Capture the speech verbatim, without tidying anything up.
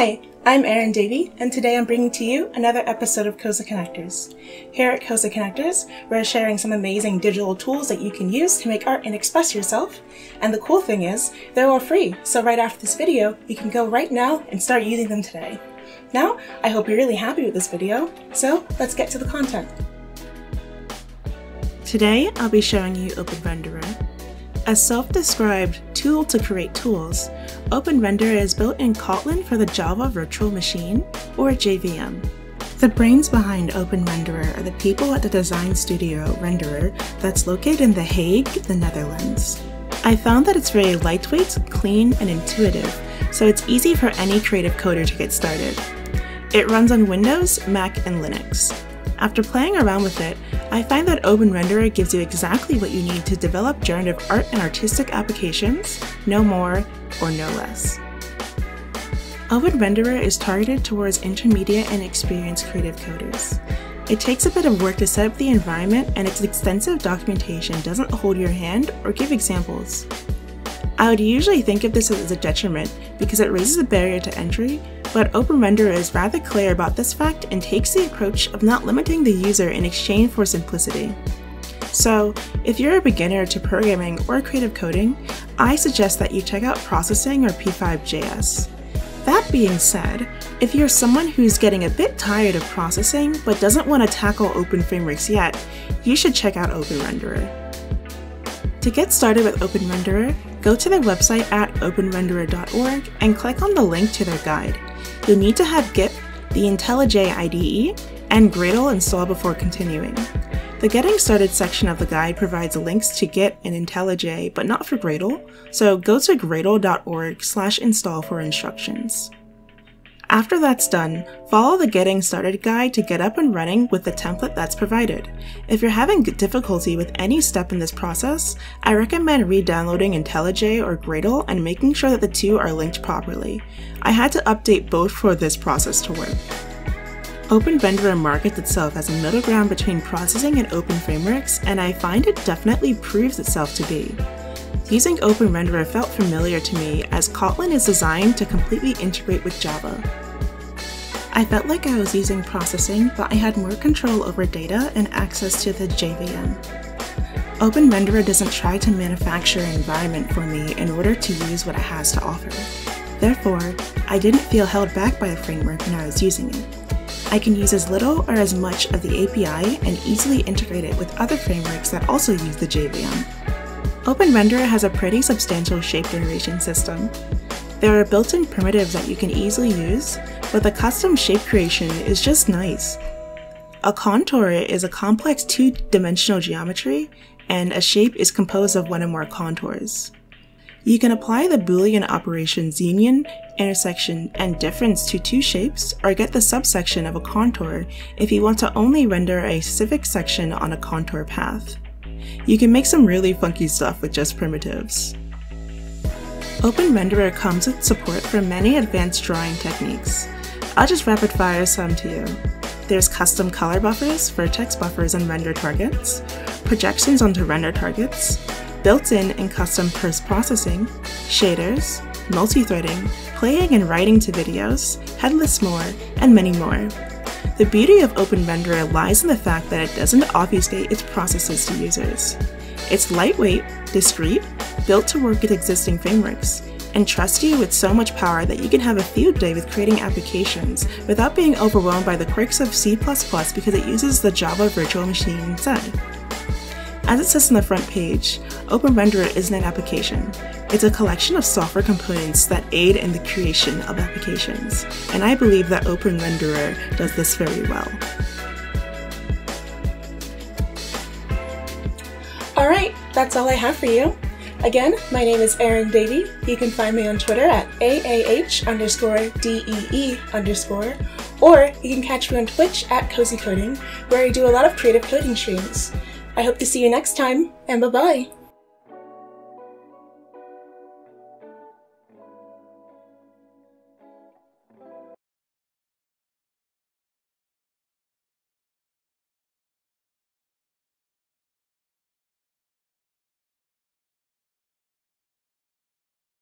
Hi, I'm Aren Davey, and today I'm bringing to you another episode of COSA Connectors. Here at COSA Connectors, we're sharing some amazing digital tools that you can use to make art and express yourself. And the cool thing is, they're all free, so right after this video, you can go right now and start using them today. Now, I hope you're really happy with this video, so let's get to the content. Today, I'll be showing you OpenRndr. A self-described tool to create tools, OpenRndr is built in Kotlin for the Java Virtual Machine, or J V M. The brains behind OpenRndr are the people at the design studio Renderer that's located in The Hague, the Netherlands. I found that it's very lightweight, clean, and intuitive, so it's easy for any creative coder to get started. It runs on Windows, Mac, and Linux. After playing around with it, I find that OpenRndr gives you exactly what you need to develop generative art and artistic applications, no more or no less. OpenRndr is targeted towards intermediate and experienced creative coders. It takes a bit of work to set up the environment, and its extensive documentation doesn't hold your hand or give examples. I would usually think of this as a detriment because it raises a barrier to entry, but OpenRndr is rather clear about this fact and takes the approach of not limiting the user in exchange for simplicity. So, if you're a beginner to programming or creative coding, I suggest that you check out Processing or p five dot j s. That being said, if you're someone who's getting a bit tired of processing but doesn't want to tackle open frameworks yet, you should check out OpenRndr. To get started with OpenRndr, go to their website at open r n d r dot org and click on the link to their guide. You'll need to have Git, the IntelliJ I D E, and Gradle installed before continuing. The Getting Started section of the guide provides links to Git and IntelliJ, but not for Gradle, so go to gradle dot org slash install for instructions. After that's done, follow the Getting Started guide to get up and running with the template that's provided. If you're having difficulty with any step in this process, I recommend re-downloading IntelliJ or Gradle and making sure that the two are linked properly. I had to update both for this process to work. OpenRndr markets itself as a middle ground between processing and open frameworks, and I find it definitely proves itself to be. Using OpenRndr felt familiar to me, as Kotlin is designed to completely integrate with Java. I felt like I was using processing, but I had more control over data and access to the J V M. OpenRndr doesn't try to manufacture an environment for me in order to use what it has to offer. Therefore, I didn't feel held back by the framework when I was using it. I can use as little or as much of the A P I and easily integrate it with other frameworks that also use the J V M. OpenRndr has a pretty substantial shape generation system. There are built-in primitives that you can easily use, but the custom shape creation is just nice. A contour is a complex two-dimensional geometry, and a shape is composed of one or more contours. You can apply the Boolean operations union, intersection, and difference to two shapes, or get the subsection of a contour if you want to only render a specific section on a contour path. You can make some really funky stuff with just primitives. OpenRndr comes with support for many advanced drawing techniques. I'll just rapid fire some to you. There's custom color buffers, vertex buffers on render targets, projections onto render targets, built-in and custom post-processing, shaders, multi-threading, playing and writing to videos, headless more, and many more. The beauty of OpenRndr lies in the fact that it doesn't obfuscate its processes to users. It's lightweight, discreet, built to work with existing frameworks, and trusts you with so much power that you can have a field day with creating applications without being overwhelmed by the quirks of C plus plus because it uses the Java Virtual Machine instead. As it says on the front page, OpenRndr isn't an application. It's a collection of software components that aid in the creation of applications, and I believe that OpenRndr does this very well. Alright, that's all I have for you. Again, my name is Aren Davey. You can find me on Twitter at A A H underscore D E E underscore, or you can catch me on Twitch at CozyCoding, where I do a lot of creative coding streams. I hope to see you next time, and bye-bye!